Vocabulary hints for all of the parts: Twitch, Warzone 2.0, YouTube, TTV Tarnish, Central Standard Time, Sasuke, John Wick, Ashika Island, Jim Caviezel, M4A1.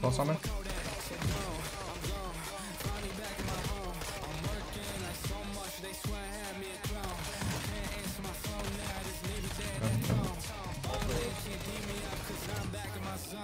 Don't summon.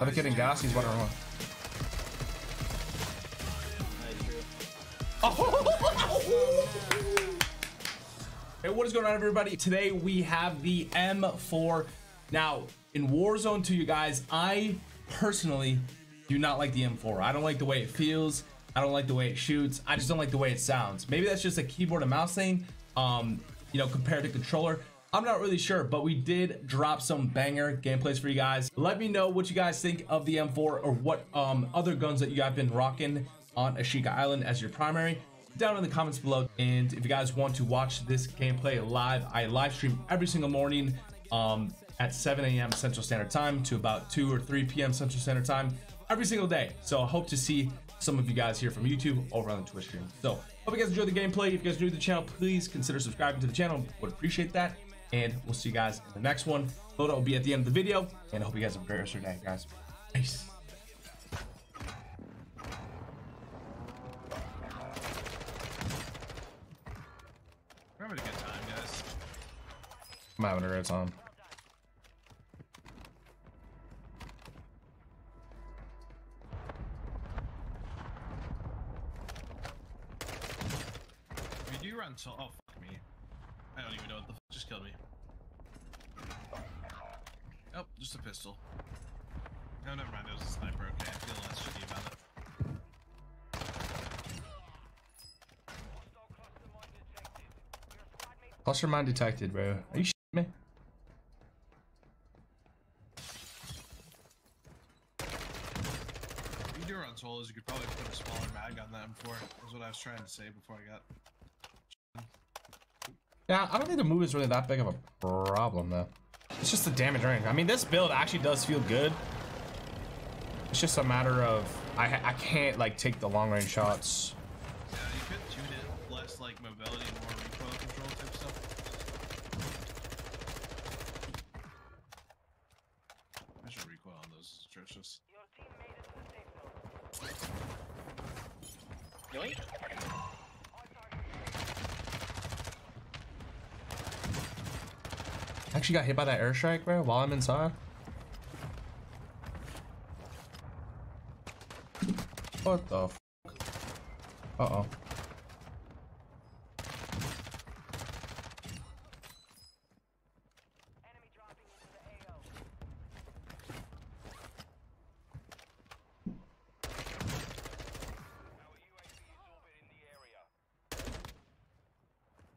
Other kid in gas, he's 1-on-1. Hey, what is going on, everybody? Today we have the M4. Now, in Warzone 2, you guys, I personally do not like the M4. I don't like the way it feels. I don't like the way it shoots. I just don't like the way it sounds. Maybe that's just a keyboard and mouse thing, you know, compared to controller. I'm not really sure, but we did drop some banger gameplays for you guys. Let me know what you guys think of the M4 or what other guns that you have been rocking on Ashika Island as your primary down in the comments below. And if you guys want to watch this gameplay live, I live stream every single morning at 7 a.m. Central Standard Time to about 2 or 3 p.m. Central Standard Time every single day. So I hope to see some of you guys here from YouTube over on the Twitch stream. So hope you guys enjoyed the gameplay. If you guys are new to the channel, please consider subscribing to the channel. Would appreciate that. And we'll see you guys in the next one. Loadout will be at the end of the video. And I hope you guys have a great rest of your day, guys. Peace. We're having a good time, guys. I'm having a great time. We do run to... Oh, fuck me. I don't even know what the... Just killed me. Oh, just a pistol. No, never mind. It was a sniper. Okay, I feel less shitty about it. Cluster mine detected, bro. Are you shitting me? If you do run solos, you could probably put a smaller mag on that M4. That's what I was trying to say before I got. Yeah, I don't think the move is really that big of a problem, though. It's just the damage range. I mean, this build actually does feel good. It's just a matter of I can't, like, take the long-range shots. Yeah, you could tune it less, like, mobility and more recoil control type stuff. I should recoil on those stretches. Really? Actually got hit by that airstrike, bro, while I'm inside. What the f? Uh-oh.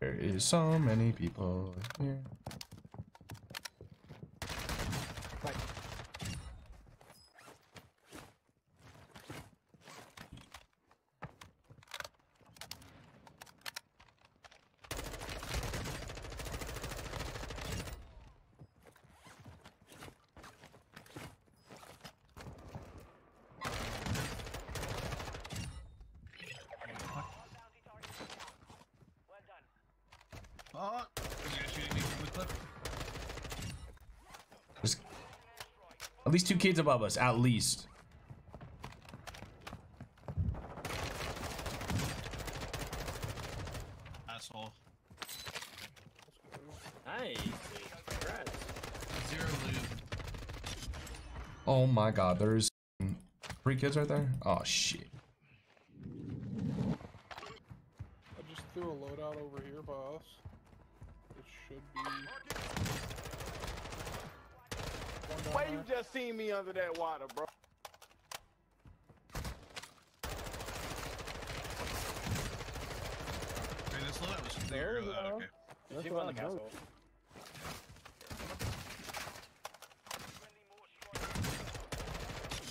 There is so many people here. Oh, you guys shooting me from the clip? There's at least 2 kids above us, at least. Asshole. Nice. Congrats. 0 loot. Oh my god, there's 3 kids right there? Oh shit. I just threw a loadout over here by us. Should be. Why you just seen me under that water, bro? Hey, this loadout was there. Okay. That's what on the castle.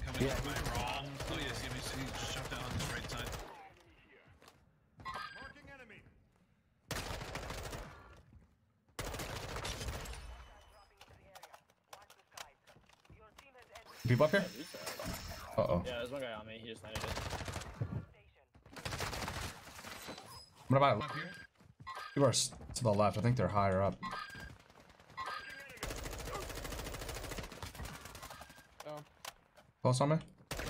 Coming yeah. Up my wrong. Oh yes, he just jumped out on this right side. People up here? Uh oh. Yeah, there's one guy on me. He just landed it. What about here? People are to the left. I think they're higher up. Oh. Close on me. Did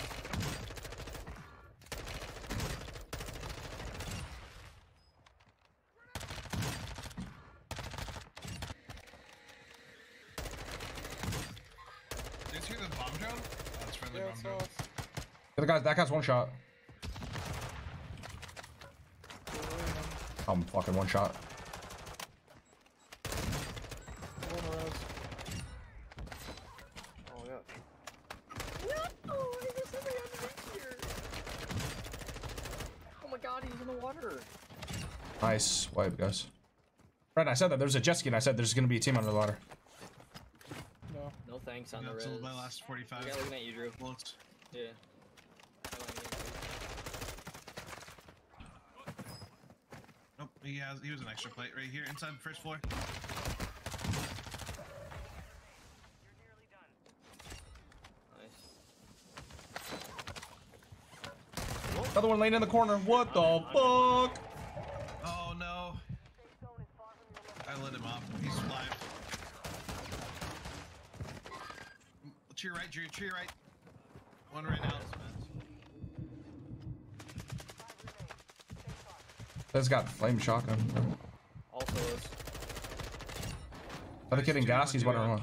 you see the bomb drone? That's friendly bomb drone. The guys, that guy's one shot. I'm fucking one shot. Oh, yeah. No! There's somebody underneath here! Oh my god, he's in the water! Nice wipe, guys. Right, I said that. There's a jet ski, and I said there's gonna be a team under the water. No. No thanks on the res. My last 45. Yeah, looking at you, Drew. Once. Yeah. He was an extra plate right here inside the first floor. You're nearly done. Nice. Another one laying in the corner. What the fuck? Oh no. I lit him up. He's alive. To your right, Drew. To your right. One right now. That's got flame shotgun. Also is. Are they getting gas? He's running around.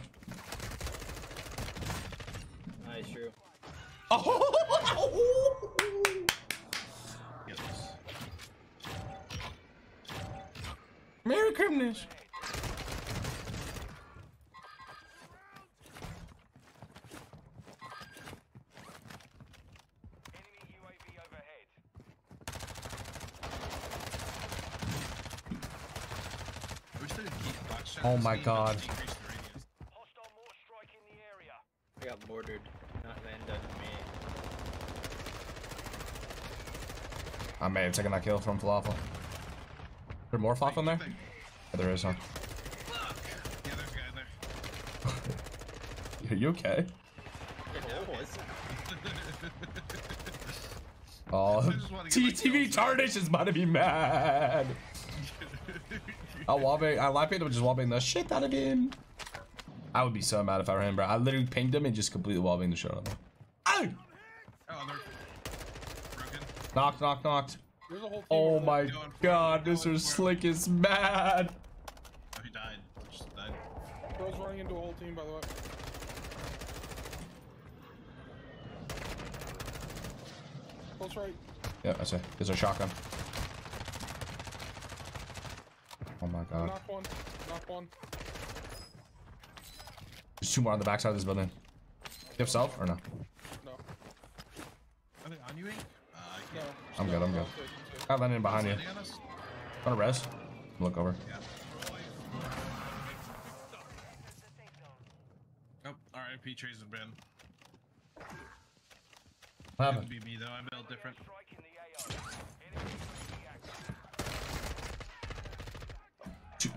Nice, Drew. Oh! Yes. Merry Christmas. Oh my god. I got mortared, not landed on me. I may have taken that kill from Falafel. Is there more Falafel there? Yeah, there is, huh? Yeah, there's a guy in there. Are you okay? Oh, TTV Tarnish is about to be mad. I live pinged him, just wallbanged the shit out of him. I would be so mad if I were him, bro. I literally pinged him and just completely wallbanged the shit out of him. Oh! Oh, they're broken. Knocked, knocked, knocked. There's a whole team. Oh my god, Mr. Slick is mad. Oh, he died. He just died. Bro's running into a whole team, by the way. Close right. Yeah, I see. There's a shotgun. Oh my god. Knock one. Knock one. There's two more on the backside of this building. You have self or no? No. Are they on you, Ink? No. I'm good, I'm good. I landed in behind you. On a rest. Look over. Yeah. Oh, RIP trees have been. What happened? It could be me, though. I'm a little different.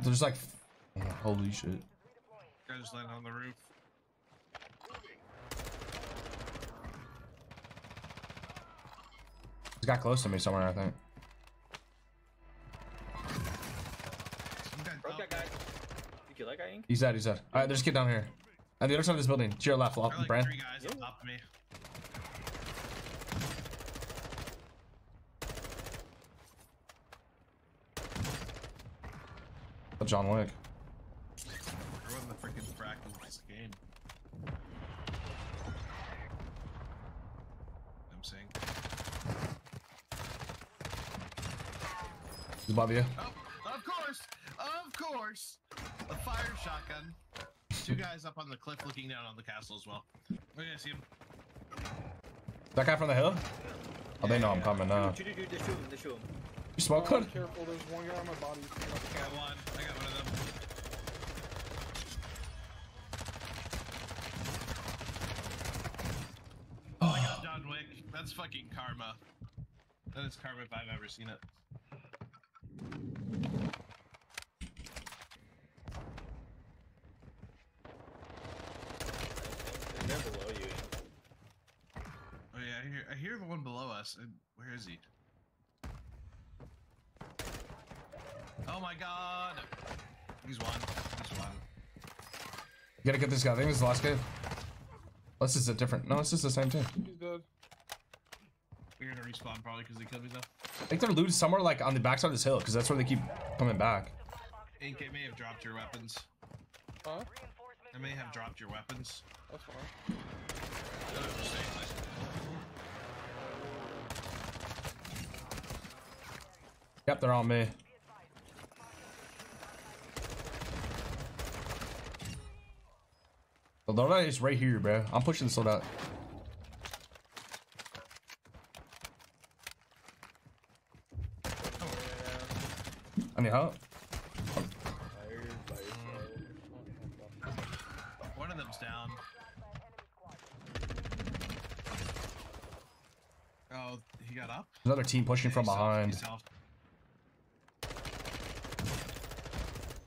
There's like, oh, holy shit. Guy just landed on the roof. This guy close to me somewhere, I think. Broke that guy. You kill that guy, Ink? He's dead, he's dead. All right, there's a kid down here. At the other side of this building, to your left, like Brand. Three guys on top of me. John Wick. Everyone in the freaking practice this game. I'm saying. He's above you. Oh, of course! Of course! A fire shotgun. Two guys up on the cliff looking down on the castle as well. We're gonna see him. That guy from the hill? Oh, they know I'm coming now. Dude, just shoot him, just shoot him. You smoke hood? Careful, there's one guy on my body. I got one. I got one of them. Oh, I got John Wick. That's fucking karma. That is karma if I've ever seen it. They're below you. Oh yeah, I hear the one below us. Where is he? Oh my god. He's one. He's one. You gotta get this guy. I think this is the last guy. Unless it's a different. No, it's just the same team. He's dead. We're gonna respawn probably because they killed me though. I think their loot is somewhere like on the backside of this hill because that's where they keep coming back. Ink, it may have dropped your weapons. Huh? I may have dropped your weapons. That's fine. Yep, they're on me. The loadout is right here, bro. I'm pushing this loadout. I need help. One of them's down. Oh, he got up. Another team pushing from behind.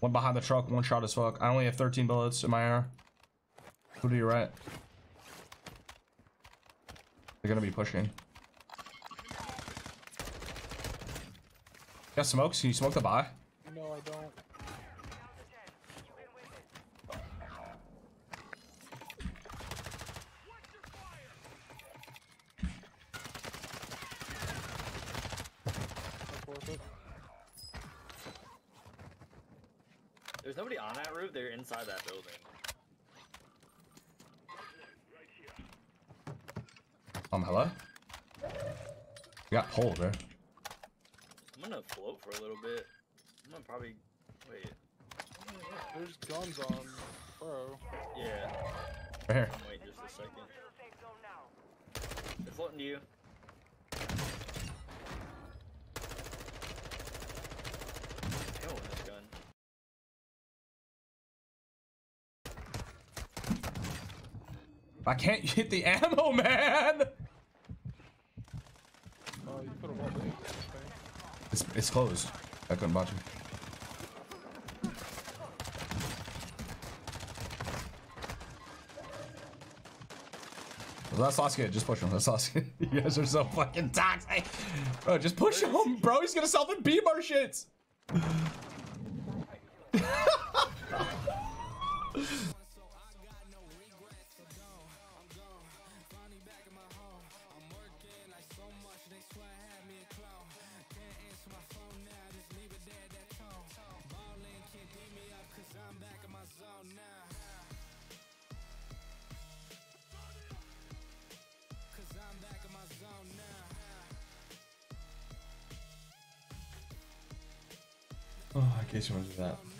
One behind the truck, one shot as fuck. I only have 13 bullets in my armor. Who do you right? They're gonna be pushing. Got smokes? Can you smoke the buy? No, I don't. There's nobody on that roof. They're inside that building. Hello? You got pulled, bro. I'm gonna float for a little bit. I'm gonna probably wait. There's guns on, bro. Yeah. Right here. Wait just a second. They're floating to you. I can't hit the ammo, man. Oh, you put a wall in. It's closed. I couldn't watch it. That's Sasuke. Just push him. That's Sasuke. You guys are so fucking toxic. Bro, just push him, bro. He's gonna self and beam our shits. Oh, I guess it was that.